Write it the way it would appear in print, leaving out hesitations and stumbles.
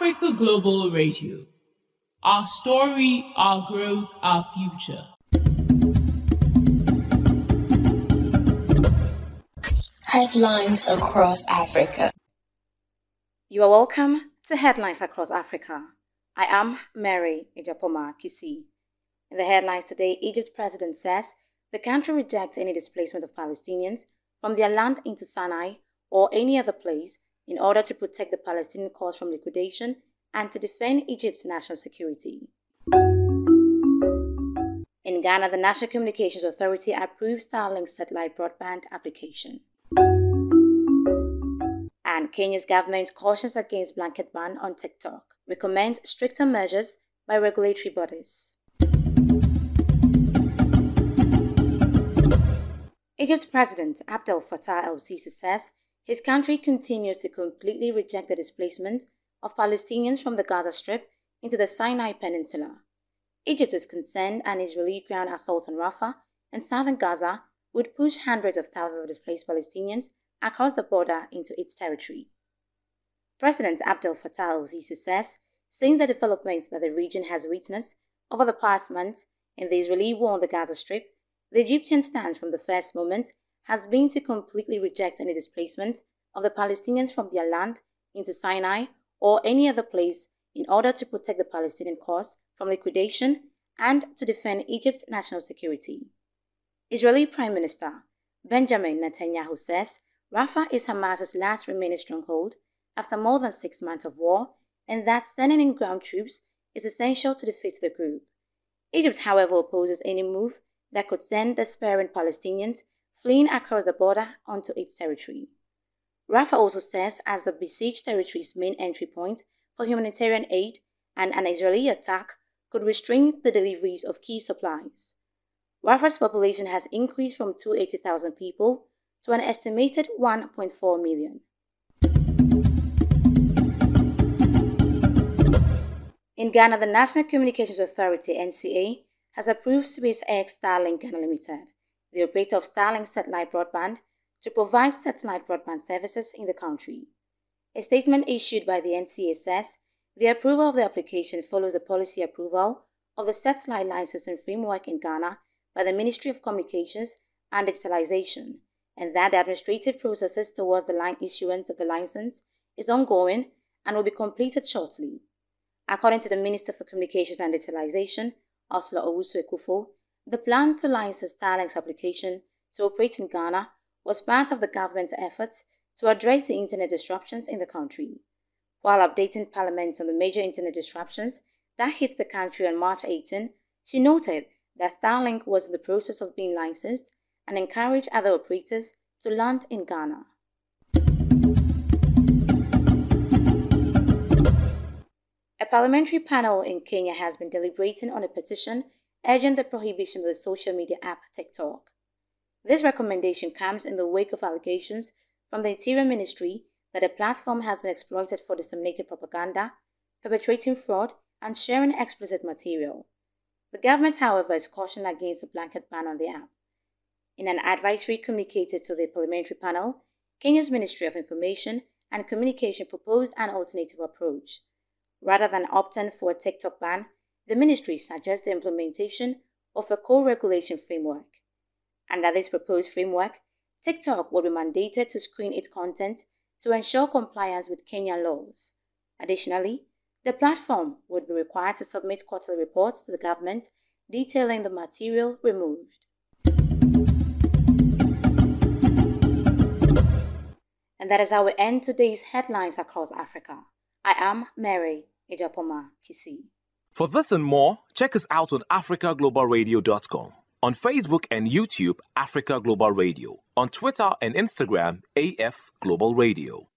Africa Global Radio. Our story, our growth, our future. Headlines across Africa. You are welcome to Headlines Across Africa. I am Mary Agyepomah-Kissi. In the headlines today, Egypt's president says the country rejects any displacement of Palestinians from their land into Sinai or any other place in order to protect the Palestinian cause from liquidation and to defend Egypt's national security. In Ghana, the National Communications Authority approved Starlink satellite broadband application. And Kenya's government cautions against blanket ban on TikTok, recommends stricter measures by regulatory bodies. Egypt's president, Abdel Fattah El-Sisi, says his country continues to completely reject the displacement of Palestinians from the Gaza Strip into the Sinai Peninsula. Egypt is concerned an Israeli ground assault on Rafah and southern Gaza would push hundreds of thousands of displaced Palestinians across the border into its territory. President Abdel Fattah El-Sisi says, since the developments that the region has witnessed over the past months in the Israeli war on the Gaza Strip, the Egyptian stance from the first moment has been to completely reject any displacement of the Palestinians from their land into Sinai or any other place in order to protect the Palestinian cause from liquidation and to defend Egypt's national security. Israeli Prime Minister Benjamin Netanyahu says Rafah is Hamas's last remaining stronghold after more than 6 months of war, and that sending in ground troops is essential to defeat the group. Egypt, however, opposes any move that could send despairing Palestinians fleeing across the border onto its territory. Rafah also serves as the besieged territory's main entry point for humanitarian aid, and an Israeli attack could restrain the deliveries of key supplies. Rafah's population has increased from 280,000 people to an estimated 1.4 million. In Ghana, the National Communications Authority (NCA) has approved SpaceX Starlink Ghana Limited, the operator of Starlink satellite broadband, to provide satellite broadband services in the country. A statement issued by the NCA says the approval of the application follows the policy approval of the satellite licensing framework in Ghana by the Ministry of Communications and Digitalization, and that the administrative processes towards the line issuance of the license is ongoing and will be completed shortly. According to the Minister for Communications and Digitalization, Ursula Owusu-Ekuful, the plan to license Starlink's application to operate in Ghana was part of the government's efforts to address the internet disruptions in the country. While updating Parliament on the major internet disruptions that hit the country on March 18, she noted that Starlink was in the process of being licensed and encouraged other operators to land in Ghana. A parliamentary panel in Kenya has been deliberating on a petition urging the prohibition of the social media app TikTok. This recommendation comes in the wake of allegations from the Interior Ministry that the platform has been exploited for disseminating propaganda, perpetrating fraud, and sharing explicit material. The government, however, is cautioned against a blanket ban on the app. In an advisory communicated to the parliamentary panel, Kenya's Ministry of Information and Communication proposed an alternative approach. Rather than opting for a TikTok ban, the ministry suggests the implementation of a co-regulation framework. Under this proposed framework, TikTok will be mandated to screen its content to ensure compliance with Kenyan laws. Additionally, the platform would be required to submit quarterly reports to the government detailing the material removed. And that is how we end today's Headlines Across Africa. I am Mary Agyepomah-Kissi. For this and more, check us out on africaglobalradio.com. On Facebook and YouTube, Africa Global Radio. On Twitter and Instagram, AF Global Radio.